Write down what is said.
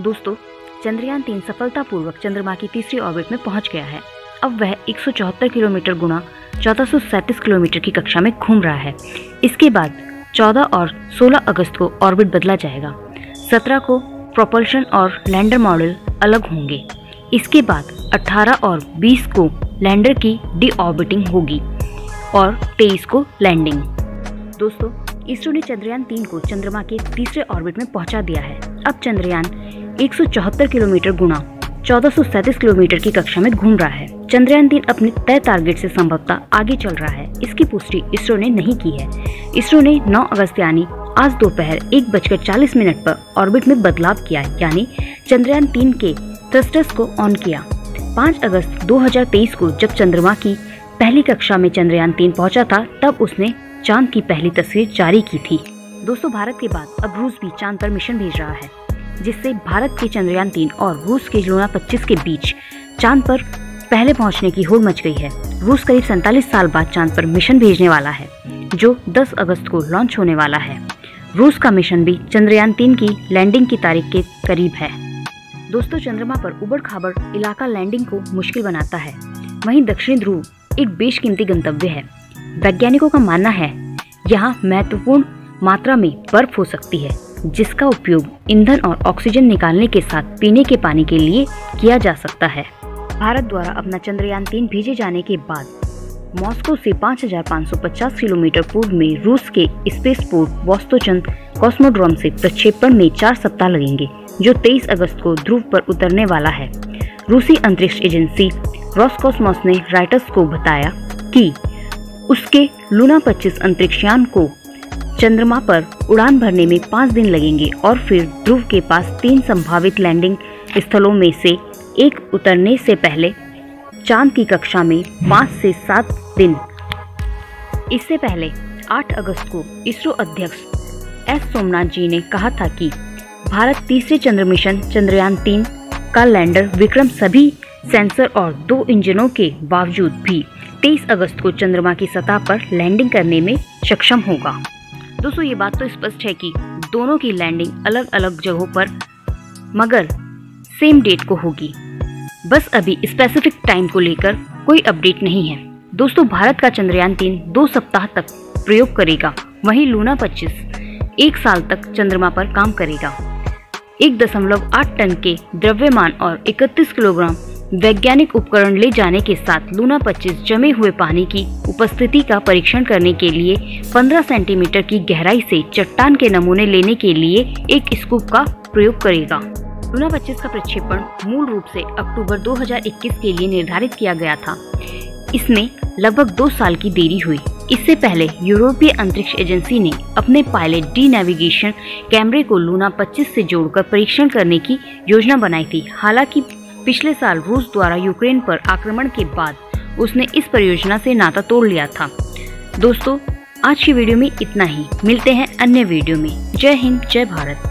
दोस्तों, चंद्रयान-3 सफलतापूर्वक चंद्रमा की तीसरी ऑर्बिट में पहुंच गया है। अब वह 174 किलोमीटर गुणा 1437 किलोमीटर की कक्षा में घूम रहा है। इसके बाद 14 और 16 अगस्त को ऑर्बिट बदला जाएगा। 17 को प्रोपल्शन और लैंडर मॉडल अलग होंगे। इसके बाद 18 और 20 को लैंडर की डीऑर्बिटिंग होगी और 23 को लैंडिंग। दोस्तों, इसरो ने चंद्रयान-3 को चंद्रमा के तीसरे ऑर्बिट में पहुंचा दिया है। अब चंद्रयान 174 किलोमीटर गुणा 1437 किलोमीटर की कक्षा में घूम रहा है। चंद्रयान-3 अपने तय टारगेट से संभवतः आगे चल रहा है, इसकी पुष्टि इसरो ने नहीं की है। इसरो ने 9 अगस्त यानी आज दोपहर 1:40 पर ऑर्बिट में बदलाव किया, यानी चंद्रयान-3 के थ्रस्टर्स को ऑन किया। 5 अगस्त 2023 को जब चंद्रमा की पहली कक्षा में चंद्रयान-3 पहुँचा था, तब उसने चांद की पहली तस्वीर जारी की थी। दोस्तों, भारत के बाद अब रूस भी चांद पर मिशन भेज रहा है, जिससे भारत के चंद्रयान-3 और रूस के लूना-25 के बीच चांद पर पहले पहुंचने की होड़ मच गई है। रूस करीब 47 साल बाद चांद पर मिशन भेजने वाला है, जो 10 अगस्त को लॉन्च होने वाला है। रूस का मिशन भी चंद्रयान-3 की लैंडिंग की तारीख के करीब है। दोस्तों, चंद्रमा पर उबड़ खाबड़ इलाका लैंडिंग को मुश्किल बनाता है। वहीं दक्षिणी ध्रुव एक बेशकीमती गंतव्य है। वैज्ञानिकों का मानना है यहाँ महत्वपूर्ण मात्रा में बर्फ हो सकती है, जिसका उपयोग ईंधन और ऑक्सीजन निकालने के साथ पीने के पानी के लिए किया जा सकता है। भारत द्वारा अपना चंद्रयान-3 भेजे जाने के बाद मॉस्को से 5550 किलोमीटर पूर्व में रूस के स्पेसपोर्ट वोस्तोचन कॉस्मोड्रोम से प्रक्षेपण में 4 सप्ताह लगेंगे, जो 23 अगस्त को ध्रुव पर उतरने वाला है। रूसी अंतरिक्ष एजेंसी रॉस्कोस्मोस ने राइटर्स को बताया कि उसके लूना-25 अंतरिक्ष यान को चंद्रमा पर उड़ान भरने में 5 दिन लगेंगे और फिर ध्रुव के पास 3 संभावित लैंडिंग स्थलों में से एक उतरने से पहले चांद की कक्षा में 5 से 7 दिन। इससे पहले 8 अगस्त को इसरो अध्यक्ष एस सोमनाथ जी ने कहा था कि भारत तीसरे चंद्र मिशन चंद्रयान-3 का लैंडर विक्रम सभी सेंसर और 2 इंजनों के बावजूद भी 23 अगस्त को चंद्रमा की सतह पर लैंडिंग करने में सक्षम होगा। दोस्तों, ये बात तो स्पष्ट है कि दोनों की लैंडिंग अलग अलग जगहों पर मगर सेम डेट को होगी। बस अभी स्पेसिफिक टाइम को लेकर कोई अपडेट नहीं है। दोस्तों, भारत का चंद्रयान-3 2 सप्ताह तक प्रयोग करेगा, वहीं लूना-25 1 साल तक चंद्रमा पर काम करेगा। 1.8 टन के द्रव्यमान और 31 किलोग्राम वैज्ञानिक उपकरण ले जाने के साथ लूना-25 जमे हुए पानी की उपस्थिति का परीक्षण करने के लिए 15 सेंटीमीटर की गहराई से चट्टान के नमूने लेने के लिए 1 स्कूप का प्रयोग करेगा। लूना-25 का प्रक्षेपण मूल रूप से अक्टूबर 2021 के लिए निर्धारित किया गया था। इसमें लगभग 2 साल की देरी हुई। इससे पहले यूरोपीय अंतरिक्ष एजेंसी ने अपने पायलट डी नेविगेशन कैमरे को लूना-25 से जोड़कर परीक्षण करने की योजना बनाई थी। हालांकि पिछले साल रूस द्वारा यूक्रेन पर आक्रमण के बाद उसने इस परियोजना से नाता तोड़ लिया था। दोस्तों, आज की वीडियो में इतना ही। मिलते हैं अन्य वीडियो में। जय हिंद, जय भारत।